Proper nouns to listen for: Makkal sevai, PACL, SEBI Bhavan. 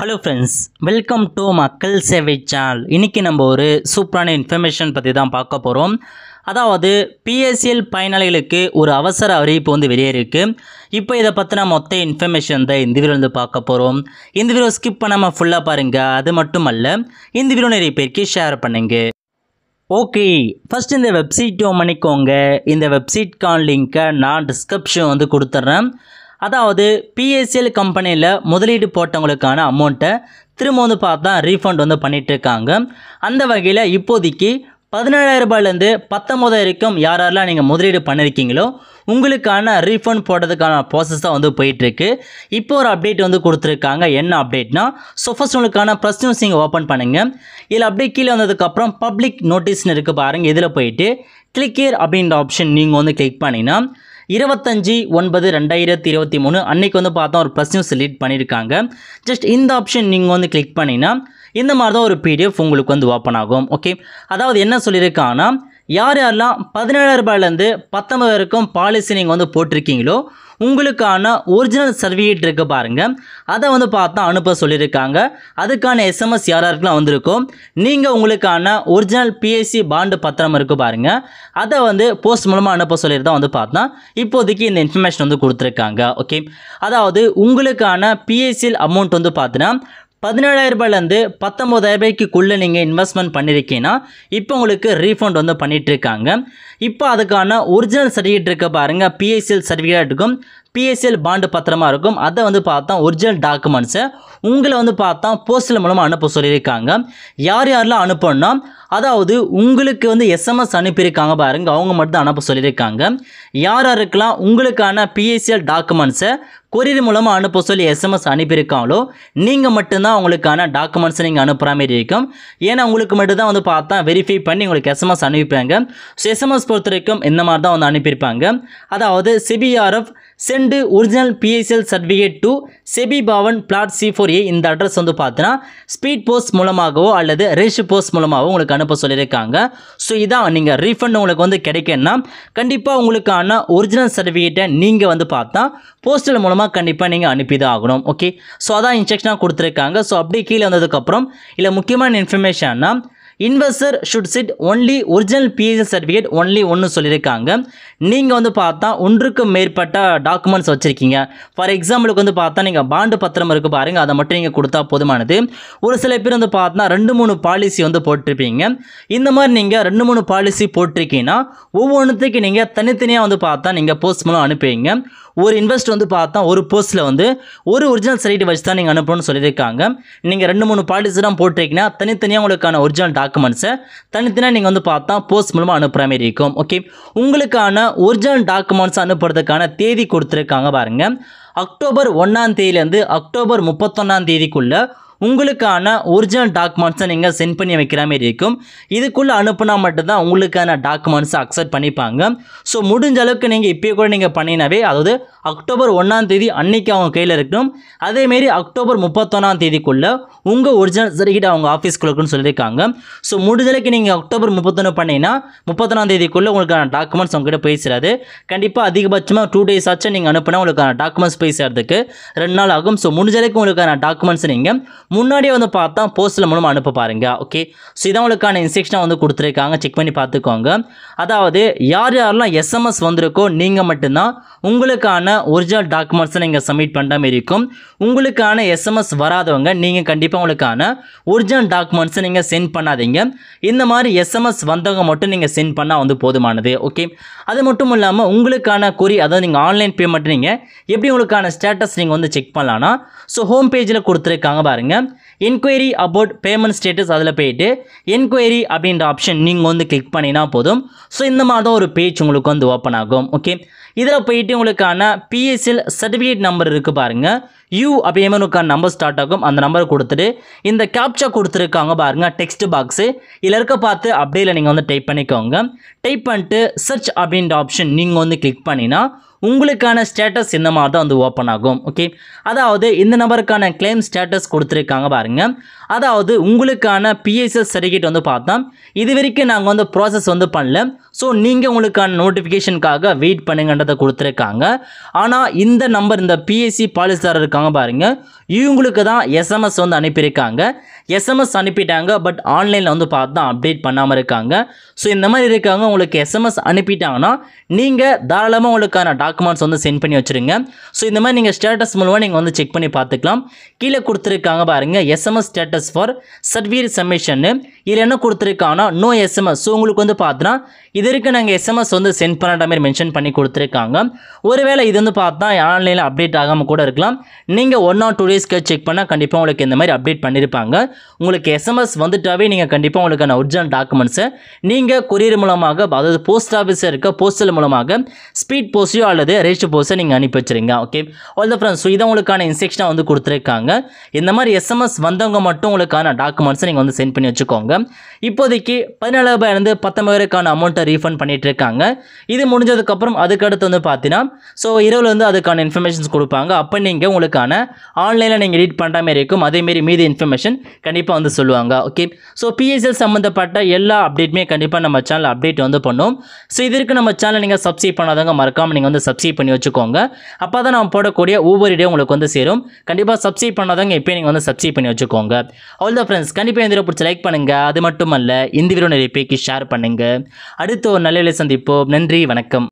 Hello friends welcome to மக்கள் சேவை channel इनकी नंबर ஒரு சூப்பரான இன்ஃபர்மேஷன் பத்தி தான் பார்க்க போறோம் அதாவது PACL பயனாளிகளுக்கு ஒரு அவசர அறிவிப்பு வந்து வெளியே இருக்கு இப்போ இத பத்தின மொத்த இன்ஃபர்மேஷன் தான் இந்த வீடியோல வந்து பார்க்க போறோம் இந்த வீடியோ ஸ்கிப் பண்ணாம ஃபுல்லா பாருங்க அது மட்டுமல்ல இந்த வீடியோ நிறைய பேருக்கு ஷேர் பண்ணுங்க ओके फर्स्ट இந்த வெப்சைட் ஓமனிக்கோங்க இந்த வெப்சைட் கான் லிங்கை நான் டிஸ்கிரிப்ஷன் வந்து கொடுத்துறேன் அதாவது PACL கம்பெனில முதலீடு போட்டவங்களுக்கான அமௌண்ட்டை திரும்ப வந்து பார்த்தா ரீஃபண்ட் வந்து பண்ணிட்டு இருக்காங்க அந்த வகையில இப்போதைக்கு 17000 ரூபாயில இருந்து 19000 வரைக்கும் யாரெல்லாம் நீங்க முதலீடு பண்ணிருக்கீங்களோ உங்களுக்கான ரீஃபண்ட் போடுறதுக்கான process தான் வந்து போயிட்டு இருக்கு இப்போ ஒரு அப்டேட் வந்து கொடுத்திருக்காங்க என்ன அப்டேட்னா சோ ஃபர்ஸ்ட் உங்களுக்கான பிரஸ் நியூஸ் நீங்க ஓபன் பண்ணுங்க இதுல அப்டேட் கீழ வந்ததுக்கு அப்புறம் பப்ளிக் நோட்டீஸ்னு இருக்கு பாருங்க இதல போயிடு கிளிக் ஹியர் அப்படின்ற ஆப்ஷன் நீங்க வந்து கிளிக் பண்ணினா 25/9/2023 அன்னைக்கு வந்து பார்த்தா ஒரு பிரஸ் நியூஸ் லீட் பண்ணிருக்காங்க ஜஸ்ட் இந்த ஆப்ஷன் நீங்க வந்து கிளிக் பண்ணினா இந்த மாதிரி தான் ஒரு PDF உங்களுக்கு வந்து ஓபன் ஆகும் ஓகே அதாவது என்ன சொல்லிருக்கானா யார் யாரெல்லாம் 17000 ரூபாயில இருந்து 19000 வரைக்கும் பாலிசி நீங்க வந்து போட்டுருக்கீங்களோ உங்களுக்கான ஒரிஜினல் சர்டிஃபிகேட் இருக்கு பாருங்க அதை வந்து பார்த்தா அனுப்ப சொல்லிருக்காங்க அதுக்கான SMS யாராருக்குலாம் வந்திருக்கும் நீங்க உங்களுக்கான ஒரிஜினல் PAC பாண்ட் பத்திரம் இருக்கு பாருங்க அதை வந்து போஸ்ட் மூலமா அனுப்ப சொல்லிருந்தா வந்து பார்த்தா இப்போதைக்கு இந்த இன்ஃபர்மேஷன் வந்து கொடுத்திருக்காங்க ஓகே அதாவது உங்களுக்கான PACL அமௌண்ட் வந்து பார்த்தா 17000 ரூபாயில இருந்து 19000 ரூபாய்க்குள்ள நீங்க இன்வெஸ்ட்மென்ட் பண்ணிருக்கீனா இப்போ உங்களுக்கு ரீஃபண்ட் வந்து பண்ணிட்டு இருக்காங்க இப்போ அதுக்கான ஒரிஜினல் சர்டிஃபிகேட் இருக்க பாருங்க PACL சர்டிஃபிகேட் இருக்கும் PACL பாண்ட் பத்திரமா இருக்கும் அத வந்து பார்த்தா ஒரிஜினல் டாக்குமெண்ட்ஸ் உங்களை வந்து பார்த்தா போஸ்டல் மூலமா அனுப்ப சொல்லிருக்காங்க யார் யாரெல்லாம் அனுப்பணும்னா அதாவது உங்களுக்கு வந்து SMS அனுப்பி இருக்காங்க பாருங்க அவங்க மட்டும் அனுப்ப சொல்லிருக்காங்க யார் யாருக்கெல்லாம் உங்களுக்கான PACL டாக்குமெண்ட்ஸ் கொரியர் மூலமா அனுப்ப சொல்லி SMS அனுப்பி இருக்காங்களோ நீங்க மட்டும் தான் உங்களுக்கான டாக்குமெண்ட்ஸ் நீங்க அனுப்புற மாதிரி இருக்கும் ஏனா உங்களுக்கு மட்டும் தான் வந்து பார்த்தா வெரிஃபை பண்ணி உங்களுக்கு SMS அனுப்பிப்பாங்க சோ SMS பொறுத்தருக்கும் இந்த மாதிரி தான் வந்து அனுப்பி இருப்பாங்க அதாவது SEBI RF send original PACL certificate to SEBI Bhavan plot C4A இந்த அட்ரஸ் வந்து பார்த்தா ஸ்பீட் போஸ்ட் மூலமாகவோ அல்லது ரேஷ் போஸ்ட் மூலமாகவோ உங்களுக்கு அனுப்ப சொல்லிருக்காங்க சோ இத நீங்க ரீஃபண்ட் உங்களுக்கு வந்து கிடைக்கேன்னா கண்டிப்பா உங்களுக்கான ஒரிஜினல் சர்டிஃபிகேட்டை நீங்க வந்து பார்த்தா போஸ்டல் மூலமா கண்டிப்பா நீங்க அனுப்பிதா ஆகணும் ஓகே சோ அத இன்ஸ்ட்ரக்ஷனா கொடுத்திருக்காங்க சோ அப்படியே கீழ வந்ததுக்கு அப்புறம் இல்ல முக்கியமான இன்ஃபர்மேஷன்னா இன்வெஸ்டர் ஷட் செட் only original PACL certificate only ஒன்னு சொல்லிருக்காங்க நீங்க வந்து பார்த்தா ஒன்றுக்கு மேற்பட்ட டாக்குமெண்ட்ஸ் வச்சிருக்கீங்க ஃபார் எக்ஸாம்பிளுக்கு வந்து பார்த்தா நீங்க பாண்ட் பத்திரம் இருக்கு பாருங்க அத மட்டும் நீங்க கொடுத்தா போதுமானது ஒரு சில பேர் வந்து பார்த்தா 2-3 பாலிசி வந்து போட்டுப்பீங்க இந்த மாதிரி நீங்க 2-3 பாலிசி போட்டுக்கினா ஒவ்வொண்ணுத்துக்கு நீங்க தனித்தனியா வந்து பார்த்தா நீங்க போஸ்ட் மூலம் அனுப்புவீங்க ஒரு இன்வெஸ்ட் வந்து பார்த்தா ஒரு போஸ்ட்ல வந்து ஒரு ஒரிஜினல் சர்டிஃபிகேட் வச்சு தான் நீங்க அனுப்பணும்னு சொல்லிருக்காங்க நீங்க 2-3 பாலிசி தான் போட்டுக்கினா தனித்தனியா உங்களுக்கான ஒரிஜினல் डॉक्यूमेंट्स தனித்தனியா நீங்க வந்து பார்த்தா போஸ்ட் மூலமா அனுப்புற மாதிரி இருக்கும் ஓகே உங்களுக்கான ஒரிஜினல் டாக்குமெண்ட்ஸ் அனுப்புறதுக்கான தேதி கொடுத்திருக்காங்க பாருங்க அக்டோபர் 1ஆம் தேதியில இருந்து அக்டோபர் 31ஆம் தேதிக்குள்ள உங்களுக்கான ஒரிஜினல் டாக்குமெண்ட்ஸ் நீங்க சென்ட் பண்ணி வைக்கிற மாதிரி இருக்கும் இதுக்குள்ள அனுப்புனா மட்டும் தான் உங்களுக்கான டாக்குமெண்ட்ஸ் அக்செப்ட் பண்ணிப்பாங்க சோ முடிஞ்ச அளவுக்கு நீங்க இப்பயே கூட நீங்க பண்ணினவே அதாவது அக்டோபர் 1ஆம் தேதி அன்னைக்கு அவங்க கையில இருக்கணும் அதே மாதிரி அக்டோபர் 31ஆம் தேதிக்குள்ள உங்க ஒரிஜினல் சர்டிஃபிகேட் அவங்க ஆபீஸ்க்குள்ள இருக்குன்னு சொல்லிருக்காங்க சோ முடிஞ்ச அளவுக்கு நீங்க அக்டோபர் 31 பண்ணினா 31ஆம் தேதிக்குள்ள உங்களுக்கான டாக்குமெண்ட்ஸ் அவங்க கிட்ட போய் சேராது கண்டிப்பா அதிகபட்சமா 2 டேஸ் ஆச்சு நீங்க அனுப்புனா உங்களுக்கான டாக்குமெண்ட்ஸ் போய் சேரதுக்கு 2 நாள் ஆகும் சோ முடிஞ்ச அளவுக்கு உங்களுக்கான டாக்குமெண்ட்ஸ் நீங்க முன்னாடியே வந்து பார்த்தா போஸ்டல் மூலமா அனுப்ப பாருங்க ஓகே சோ இதவங்களுக்கான இன்ஸ்ட்ரக்ஷன் வந்து கொடுத்திருக்காங்க செக் பண்ணி பாத்துக்கோங்க அதாவது யார் யாரெல்லாம் SMS வந்திருக்கோ நீங்க மட்டும் தான் உங்களுக்கான ஒரிஜினல் டாக்குமெண்ட்ஸ் நீங்க சப்மிட் பண்ண மாதிரி இருக்கும் உங்களுக்கான SMS வராதவங்க நீங்க கண்டிப்பா உங்களுக்கான ஒரிஜினல் டாக்குமெண்ட்ஸ் நீங்க சென்ட் பண்ணாதீங்க இந்த மாதிரி SMS வந்தவங்க மட்டும் நீங்க சென்ட் பண்ணா வந்து போதுமானது ஓகே அது மட்டும் இல்லாம உங்களுக்கான கொரி அதாவது நீங்க ஆன்லைன் பேமெண்ட் நீங்க எப்படி உங்களுக்கான ஸ்டேட்டஸ் நீங்க வந்து செக் பண்ணலாம்னா சோ ஹோம் பேஜ்ல கொடுத்திருக்காங்க பாருங்க Inquiry about payment status அதுல போய்ட்டு Inquiry அப்படின்ற ஆப்ஷன் நீங்க வந்து கிளிக் பண்ணினா போதும் சோ இந்த மாதிரி ஒரு பேஜ் உங்களுக்கு வந்து ஓபன் ஆகும் ஓகே இதல போய்ட்டு உங்களுக்கான PACL சர்டிஃபிகேட் நம்பர் இருக்கு பாருங்க U அப்படியேமனுக்கான நம்பர் ஸ்டார்ட் ஆகும் அந்த நம்பர் கொடுத்துட்டு இந்த கேப்சா கொடுத்திருக்காங்க பாருங்க டெக்ஸ்ட் பாக்ஸ் இதுல இருக்க பார்த்து அப்படியே நீங்க வந்து டைப் பண்ணிக்கோங்க டைப் பண்ணிட்டு search அப்படின்ற ஆப்ஷன் நீங்க வந்து கிளிக் பண்ணினா உங்களுக்கான ஸ்டேட்டஸ் இந்த மாதிரி தான் வந்து ஓபன் ஆகும். ஓகே, அதாவது இந்த நம்பருக்கான claim status கொடுத்திருக்காங்க பாருங்க. அதாவது உங்களுக்கான PACL சர்டிஃபிகேட் வந்து பார்த்தா இதுவரைக்கும் நாங்க வந்து process வந்து பண்ணல. சோ நீங்க உங்களுக்கான நோட்டிஃபிகேஷன்காக வெயிட் பண்ணுங்கன்றத கொடுத்திருக்காங்க. ஆனா இந்த நம்பர் இந்த PAC பாலிசிதாரர் இருக்காங்க பாருங்க, இவங்களுக்கு தான் SMS வந்து அனுப்பியிருக்காங்க. SMS அனுப்பிட்டாங்க, பட் ஆன்லைன்ல வந்து பார்த்தா அப்டேட் பண்ணாம இருக்காங்க. சோ இந்த மாதிரி இருக்காங்க, உங்களுக்கு SMS அனுப்பிட்டாங்கன்னா நீங்க தாராளமா உங்களுக்கான டாக்குமெண்ட்ஸ் வந்து சென்ட் பண்ணி வச்சிருங்க. சோ இந்த மாதிரி நீங்க ஸ்டேட்டஸ் மூலமா நீங்க வந்து செக் பண்ணி பார்த்துக்கலாம். கீழே கொடுத்திருக்காங்க பாருங்க SMS status for service submission. இதுல என்ன கொடுத்திருக்கானா நோ SMS. சோ உங்களுக்கு வந்து பார்த்தா இதற்கு நாங்க SMS வந்து சென்ட் பண்ணற மாதிரி மென்ஷன் பண்ணி கொடுத்திருக்காங்க. ஒருவேளை இது வந்து பார்த்தா ஆன்லைன்ல அப்டேட் ஆகாம கூட இருக்கலாம். நீங்க 1 or 2 டேஸ்க்கு செக் பண்ணா கண்டிப்பா உங்களுக்கு இந்த மாதிரி அப்டேட் பண்ணிருப்பாங்க. உங்களுக்கு SMS வந்துட்டாவே நீங்க கண்டிப்பா உங்களுக்கான ஒரிஜினல் டாக்குமெண்ட்ஸ் நீங்க கொரியர் மூலமாக, அதாவது போஸ்ட் ஆபீஸ் இருக்க போஸ்டல் மூலமாக ஸ்பீட் போஸ்டியோ அல்லது ரெஜிஸ்டர் போஸ்டோ நீங்க அனுப்பி வச்சிருங்க. ஓகே, ஆல் தி ஃப்ரெண்ட்ஸ், இத உங்களுக்கான இன்ஸ்ட்ரக்ஷனா வந்து கொடுத்திருக்காங்க. இந்த மாதிரி SMS வந்தவங்க மட்டும் உங்களுக்கான டாக்குமெண்ட்ஸ் நீங்க வந்து சென்ட் பண்ணி வச்சுக்கோங்க. இப்போதைக்கு 17000 இருந்து 19000க்கான அமௌண்ட்டை ரீஃபண்ட் பண்ணிட்டு இருக்காங்க. இது முடிஞ்சதுக்கு அப்புறம் அதுக்கு அடுத்து வந்து பாத்தீனா சோ இரவுல வந்து அதுக்கான இன்ஃபர்மேஷன்ஸ் கொடுப்பாங்க. அப்ப நீங்க உங்களுக்கான ஆன்லைன்ல நீங்க எடிட் பண்ற மாதிரி இருக்கும். அதே மாதிரி மீதி இன்ஃபர்மேஷன் கண்டிப்பா வந்து சொல்லுவாங்க. ஓகே, சோ PACL சம்பந்தப்பட்ட எல்லா அப்டேட்மே கண்டிப்பா நம்ம சேனல் அப்டேட் வந்து பண்ணுவோம். சோ இதுக்கு நம்ம சேனல் நீங்க சப்ஸ்கிரைப் பண்ணாதவங்க மறக்காம நீங்க வந்து சப்ஸ்கிரைப் பண்ணி வச்சுக்கோங்க. அப்பதான் நான் போடக்கூடிய ஒவ்வொரு வீடியோ உங்களுக்கு வந்து சேரும். கண்டிப்பா சப்ஸ்கிரைப் பண்ணாதவங்க இப்போ நீங்க வந்து சப்ஸ்கிரைப் பண்ணி வச்சுக்கோங்க. ஆல் தி ஃப்ரெண்ட்ஸ், கண்டிப்பா இந்த வீடியோ பிடிச்சு லைக் பண்ணுங்க. அது மட்டுமல்ல இந்த வீடியோ நிறைய பேருக்கு ஷேர் பண்ணுங்க. அடுத்து ஒரு நல்ல வீடியோல சந்திப்போம். நன்றி, வணக்கம்.